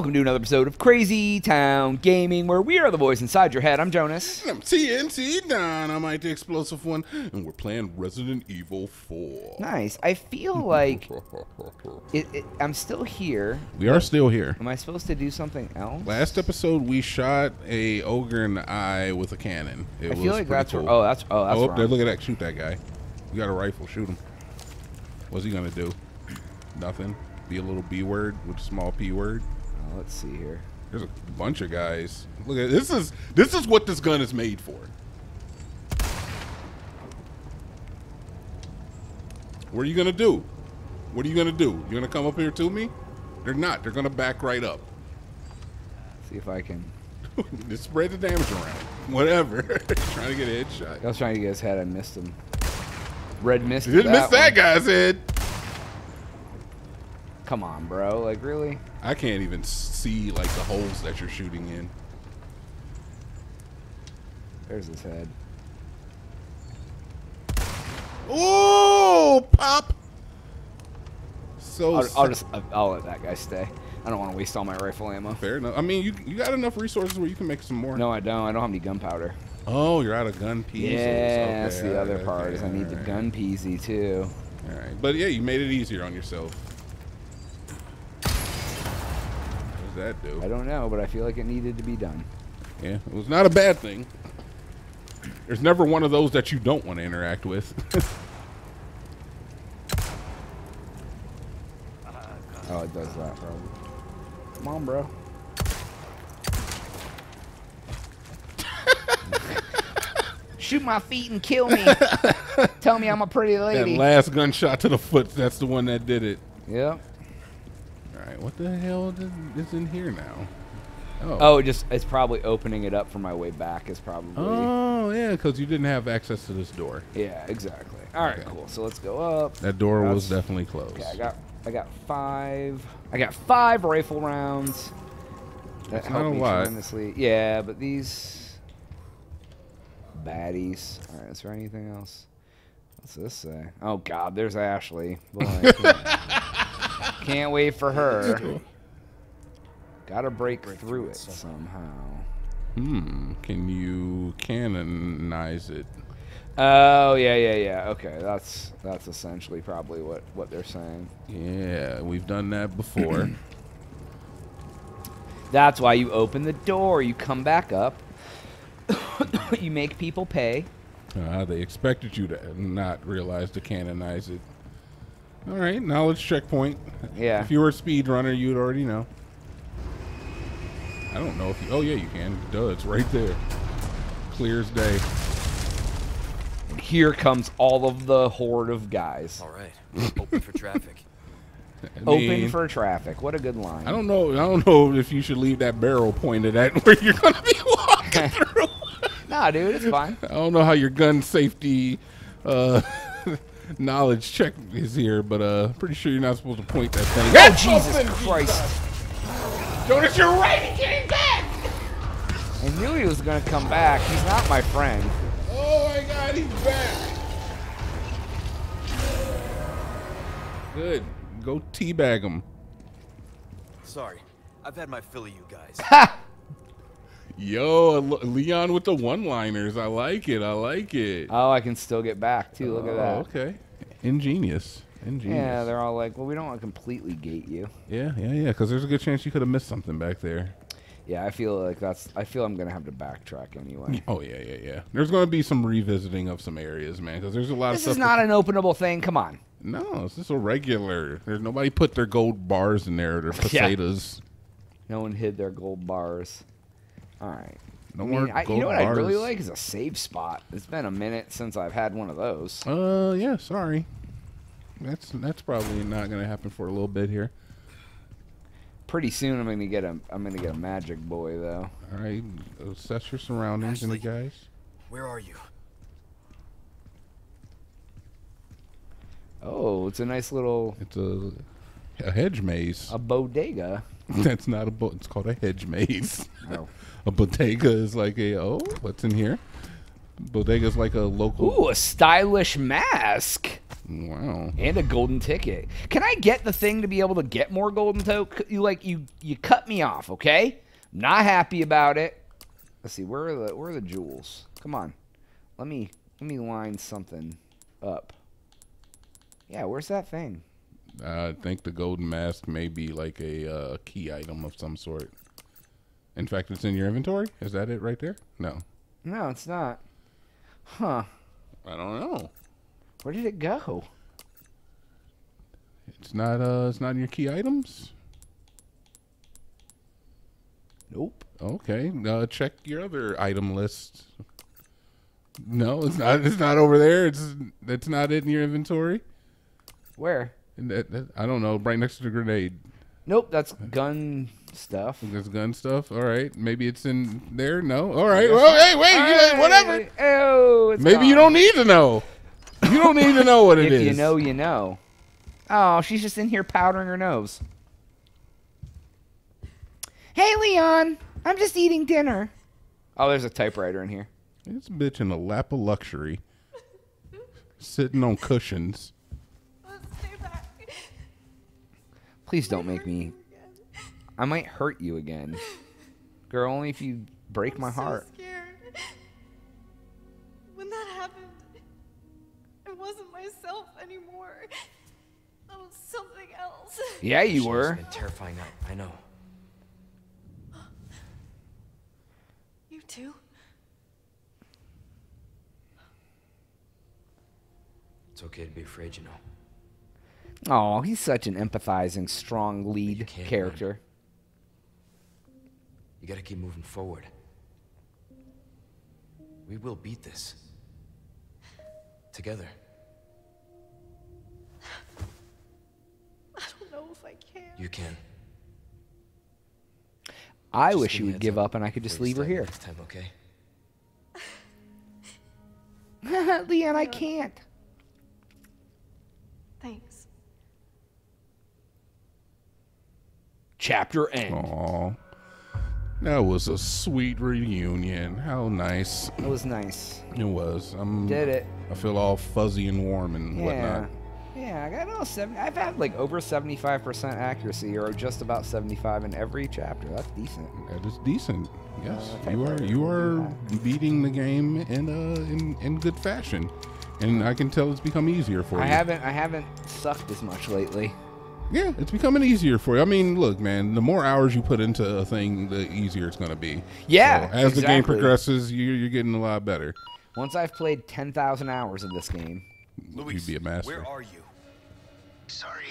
Welcome to another episode of Crazy Town Gaming, where we are the voice inside your head. I'm Jonas. And I'm TNT Dinomight, the explosive one, and we're playing Resident Evil 4. Nice. I feel like I'm still here. We are still here. Am I supposed to do something else? Last episode, we shot a ogre in the eye with a cannon. It was like that's cool. Oh, that's wrong. There, look at that. Shoot that guy. You got a rifle. Shoot him. What's he gonna do? Nothing. Be a little B word with a small P word. Let's see here. There's a bunch of guys. Look at this. This is what this gun is made for. What are you gonna do? What are you gonna do? You're gonna come up here to me? They're not. They're gonna back right up. See if I can. Just spread the damage around. Whatever. Trying to get a headshot. I was trying to get his head. I missed him. Red missed. You didn't miss that guy's head. Come on, bro. Like, really? I can't even see, like, the holes that you're shooting in. There's his head. Ooh! Pop! So I'll let that guy stay. I don't want to waste all my rifle ammo. Fair enough. I mean, you got enough resources where you can make some more. No, I don't. I don't have any gunpowder. Oh, you're out of gun peasy. Yeah, okay, that's the other part. Is I need the gun peasy, too. All right. But, yeah, you made it easier on yourself. That do? I don't know, but I feel like it needed to be done. Yeah, it was not a bad thing. There's never one of those that you don't want to interact with. Oh, it does that, bro. Come on, bro. Shoot my feet and kill me. Tell me I'm a pretty lady. That last gunshot to the foot, that's the one that did it. Yep. What the hell is in here now? Oh, it's probably opening it up for my way back is probably. Oh, yeah, because you didn't have access to this door. Yeah, exactly. All right, cool. So let's go up. That door was definitely closed. Okay, I got five rifle rounds. That helped me tremendously. Yeah, but these baddies. All right, is there anything else? What's this say? Oh God, there's Ashley. Boy, can't wait for her. Cool. Gotta break through it somehow. Can you canonize it? Oh, yeah. Okay, that's essentially probably what they're saying. Yeah, we've done that before. That's why you open the door. You come back up. You make people pay. They expected you to not realize to canonize it. All right, knowledge checkpoint. Yeah. If you were a speedrunner, you'd already know. I don't know if you... Oh, yeah, you can. Duh, it's right there. Clear as day. And here comes all of the horde of guys. All right. Open for traffic. Open for traffic. What a good line. I don't know if you should leave that barrel pointed at where you're going to be walking through. Nah, dude, it's fine. I don't know how your gun safety... knowledge check is here, but pretty sure you're not supposed to point that thing. Oh, Jesus Christ! Jonas, you're right. He came back. I knew he was gonna come back. He's not my friend. Oh my God, he's back. Good. Go teabag him. Sorry, I've had my fill of you guys. Ha! Yo, Leon with the one-liners. I like it. I like it. Oh, I can still get back, too. Look at that. Okay. Ingenious. Ingenious. Yeah, they're all like, well, we don't want to completely gate you. Yeah, because there's a good chance you could have missed something back there. Yeah, I feel like I'm going to have to backtrack anyway. Oh, yeah. There's going to be some revisiting of some areas, man, because there's a lot of stuff. This is not an openable thing. Come on. No, it's just a regular. There's nobody put their gold bars in there. They're potatoes. Yeah. No one hid their gold bars. All right. No more gold bars. You know what I'd really like is a save spot. It's been a minute since I've had one of those. Yeah. Sorry. That's probably not gonna happen for a little bit here. Pretty soon, I'm gonna get a magic boy though. All right. Assess your surroundings, Ashley, guys. Where are you? Oh, it's a nice little. It's a hedge maze. A bodega. That's not a boat. It's called a hedge maze. Oh. A bodega is like a what's in here? Bodega is like a local. Ooh, a stylish mask. Wow. And a golden ticket. Can I get the thing to be able to get more golden tokens? You cut me off, okay? Not happy about it. Let's see, where are the jewels? Come on. Let me line something up. Yeah, where's that thing? I think the golden mask may be like a key item of some sort. In fact, it's in your inventory. Is that it right there? No. No, it's not. Huh. I don't know. Where did it go? It's not in your key items. Nope. Okay. Check your other item list. No, it's not. It's not over there. It's not in your inventory. Where? I don't know. Right next to the grenade. Nope, that's gun stuff. That's gun stuff. All right, maybe it's in there. No. All right. Well, hey, wait. Hey, whatever. Oh, it's maybe gone. You don't need to know. You don't need to know what it is. If you know, you know. Oh, she's just in here powdering her nose. Hey, Leon. I'm just eating dinner. Oh, there's a typewriter in here. This bitch in a lap of luxury, sitting on cushions. Please don't make me. I might hurt you again. Girl, only if you break my heart. I'm so scared. When that happened, I wasn't myself anymore. I was something else. Yeah, you were. It's been terrifying, I know. You too? It's okay to be afraid, you know. Oh, he's such an empathizing, strong lead character. Man. You gotta keep moving forward. We will beat this. Together. I don't know if I can. You can. I wish you would give up and I could just leave her here. Next time, okay? Leanne, I can't. Thanks. Chapter end. Aww. That was a sweet reunion. How nice. It was nice. It was. Did it. I feel all fuzzy and warm and whatnot. Yeah, I got all 70. I've had like over 75% accuracy or just about 75 in every chapter. That's decent. That is decent. Yes. You are beating the game in good fashion. And I can tell it's become easier for you. I haven't sucked as much lately. Yeah, it's becoming easier for you. I mean, look, man, the more hours you put into a thing, the easier it's going to be. Yeah, so as the game progresses, you're getting a lot better. Once I've played 10,000 hours of this game, Luis, you'd be a master. Where are you? Sorry,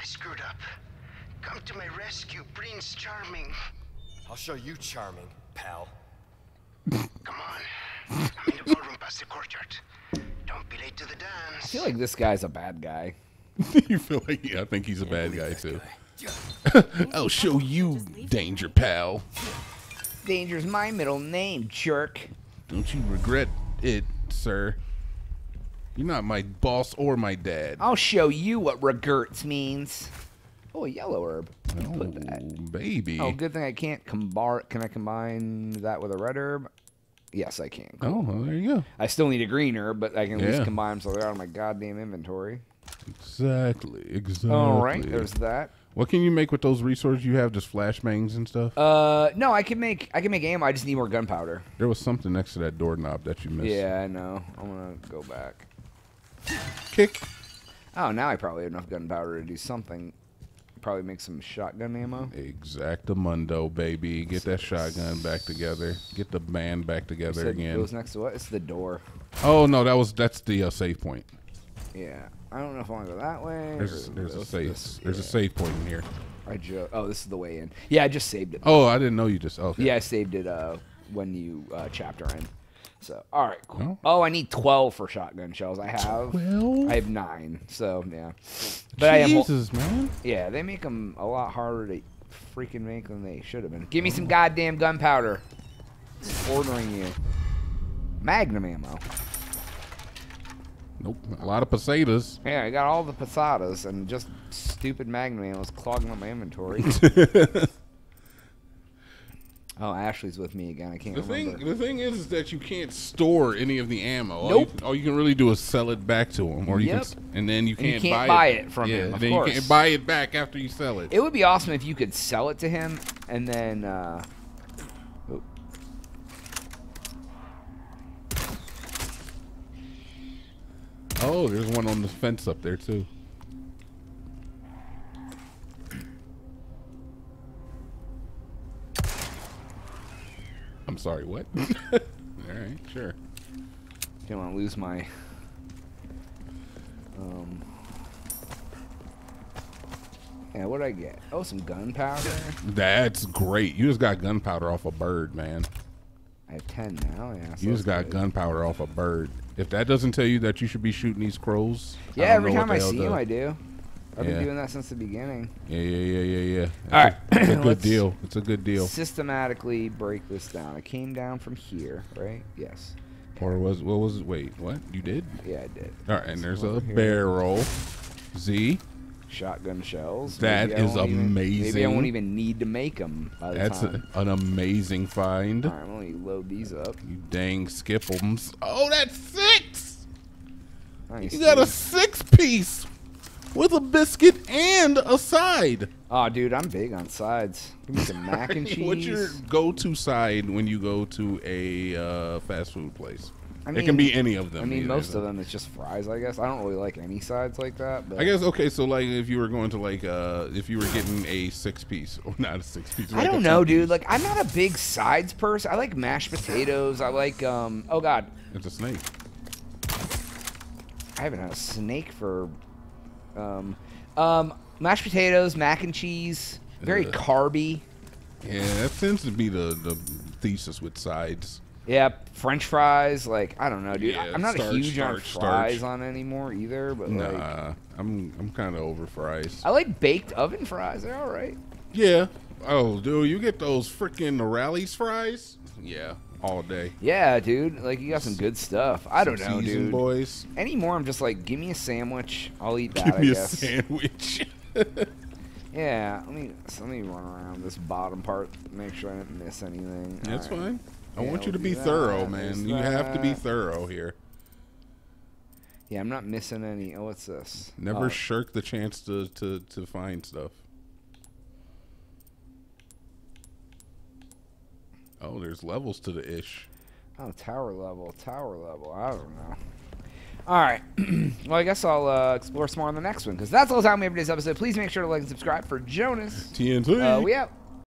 I screwed up. Come to my rescue, Prince Charming. I'll show you Charming, pal. Come on. I'm in the ballroom past the courtyard. Don't be late to the dance. I feel like this guy's a bad guy. You feel like, yeah, I think he's a bad guy, too. I'll show you, Danger, pal. Danger's my middle name, jerk. Don't you regret it, sir. You're not my boss or my dad. I'll show you what regrets means. Oh, a yellow herb. Oh, put that. Baby. Oh, good thing I can't combine. Can I combine that with a red herb? Yes, I can. Cool. Oh, well, there you go. I still need a green herb, but I can at least combine them so they're out of my goddamn inventory. Exactly, exactly. All right, there's that. What can you make with those resources you have? Just flashbangs and stuff? No, I can make ammo. I just need more gunpowder. There was something next to that doorknob that you missed. Yeah, I know. I'm gonna go back. Kick. Oh, now I probably have enough gunpowder to do something. Probably make some shotgun ammo. Exactamundo, baby. Get that shotgun back together. Get the band back together again. It was next to what? It's the door. Oh no, that's the save point. Yeah. I don't know if I want to go that way. There's a safe. There's a save point in here. Oh, this is the way in. Yeah, I just saved it. Oh, I didn't know you just. Okay. Yeah, I saved it when you chapter in. So all right, cool. Oh, I need 12 for shotgun shells. I have 12. I have 9. So yeah. But Jesus, man. Yeah, they make them a lot harder to freaking make than they should have been. Give me some goddamn gunpowder. Ordering you. Magnum ammo. Nope, a lot of pesetas. Yeah, I got all the pesetas and just stupid magnum ammo was clogging up my inventory. Oh, Ashley's with me again. I can't remember. The thing is that you can't store any of the ammo. Nope. All you can really do is sell it back to them, or you can, and then you can't buy it from him. Of course. You can't buy it back after you sell it. It would be awesome if you could sell it to him, and then. Oh, there's one on the fence up there too. I'm sorry, what? All right, sure. Didn't want to lose my. Yeah, what did I get? Oh, some gunpowder. That's great. You just got gunpowder off a bird, man. I have 10 now. Yeah, so you just got gunpowder off a bird. If that doesn't tell you that you should be shooting these crows. Yeah, every time I see them, I do. I've been doing that since the beginning. Yeah. All right. It's a good deal. It's a good deal. Systematically break this down. I came down from here, right? Yes. Or was, what was, wait, what? You did? Yeah, I did. All right, and there's a barrel. Z. Shotgun shells. That is amazing. Maybe I won't even need to make them by the time. That's an amazing find. All right, I'm going to load these up. You dang skippums. Oh, that's 6! Nice. You got a 6-piece. With a biscuit and a side. Oh, dude, I'm big on sides. Give me some mac and cheese. What's your go-to side when you go to a fast food place? I mean, it can be any of them. I mean, most of them, it's just fries, I guess. I don't really like any sides like that. But I guess, okay, so, like, if you were going to, like, if you were getting a 6-piece. Or not a 6-piece. Like I don't know, dude. Like, I'm not a big sides person. I like mashed potatoes. I like, oh, God. It's a snake. I haven't had a snake for... mashed potatoes, mac and cheese, very carby. Yeah, that tends to be the thesis with sides. Yeah, French fries, like I don't know, dude. Yeah, I'm not huge on fries anymore either, but like, I'm kind of over fries. I like baked oven fries; they're all right. Yeah. Oh, dude, you get those freaking Rally's fries? Yeah. All day. Yeah, dude. Like, you got some good stuff. I don't know, dude. Boys. Anymore, I'm just like, give me a sandwich. I'll eat that, I guess. Give me a sandwich. Yeah. Let me run around this bottom part. Make sure I didn't miss anything. That's fine. I want you to be thorough, man. You have to be thorough here. Yeah, I'm not missing any. Oh, what's this? Never shirk the chance to find stuff. Oh, there's levels to the ish. Oh, tower level. I don't know. All right. Well, I guess I'll explore some more on the next one because that's all the time we have for today's episode. Please make sure to like and subscribe for Jonas. TNT. We out.